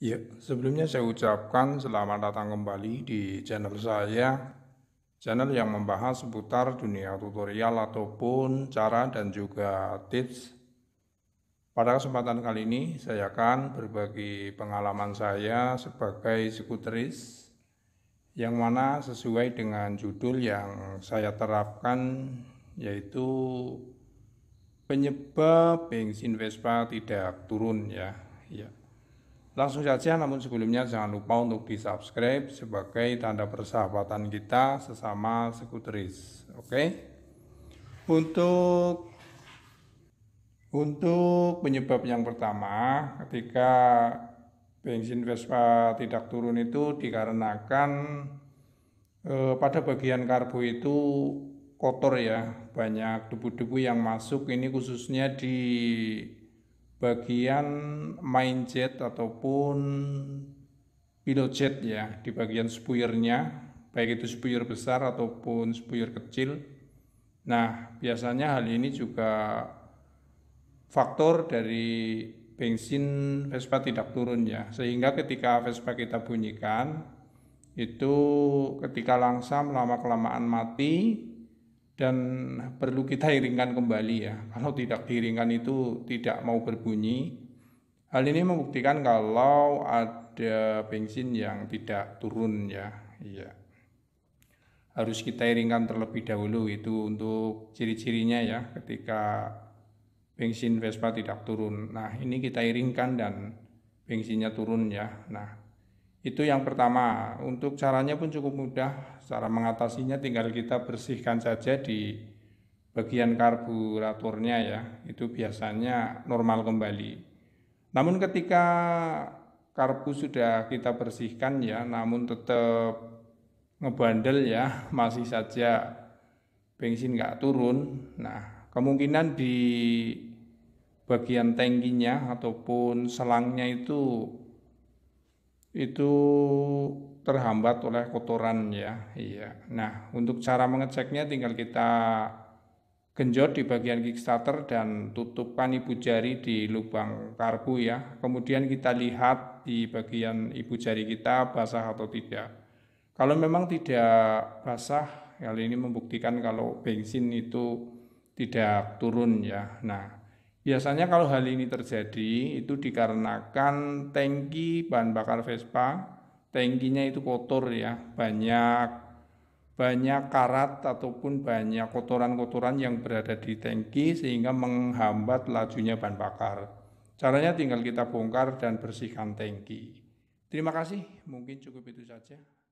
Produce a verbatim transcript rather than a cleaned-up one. Ya, sebelumnya saya ucapkan selamat datang kembali di channel saya, channel yang membahas seputar dunia tutorial ataupun cara dan juga tips. Pada kesempatan kali ini saya akan berbagi pengalaman saya sebagai skuteris, yang mana sesuai dengan judul yang saya terapkan, yaitu penyebab bensin Vespa tidak turun ya. Ya. Langsung saja, namun sebelumnya jangan lupa untuk di-subscribe sebagai tanda persahabatan kita sesama skuteris. Oke. Okay? Untuk untuk penyebab yang pertama, ketika bensin Vespa tidak turun itu dikarenakan eh, pada bagian karbu itu kotor ya, banyak debu-debu yang masuk, ini khususnya di bagian main jet ataupun pilot jet ya, di bagian spuirnya, baik itu spuir besar ataupun spuir kecil. Nah, biasanya hal ini juga faktor dari bensin Vespa tidak turun ya, sehingga ketika Vespa kita bunyikan itu ketika langsam lama-kelamaan mati dan perlu kita iringkan kembali ya. Kalau tidak diiringkan itu tidak mau berbunyi. Hal ini membuktikan kalau ada bensin yang tidak turun ya. Iya. Harus kita iringkan terlebih dahulu, itu untuk ciri-cirinya ya ketika bensin Vespa tidak turun. Nah, ini kita iringkan dan bensinnya turun ya. Nah, itu yang pertama. Untuk caranya pun cukup mudah, cara mengatasinya tinggal kita bersihkan saja di bagian karburatornya ya, itu biasanya normal kembali. Namun ketika karbu sudah kita bersihkan ya, namun tetap ngebandel ya, masih saja bensin nggak turun, nah kemungkinan di bagian tangkinya ataupun selangnya itu itu terhambat oleh kotoran ya. Iya. Nah, untuk cara mengeceknya tinggal kita genjot di bagian kickstarter dan tutupkan ibu jari di lubang karbu ya. Kemudian kita lihat di bagian ibu jari kita basah atau tidak. Kalau memang tidak basah, hal ini membuktikan kalau bensin itu tidak turun ya. Nah, biasanya kalau hal ini terjadi itu dikarenakan tangki bahan bakar Vespa, tangkinya itu kotor ya, banyak banyak karat ataupun banyak kotoran-kotoran yang berada di tangki sehingga menghambat lajunya bahan bakar. Caranya tinggal kita bongkar dan bersihkan tangki. Terima kasih, mungkin cukup itu saja.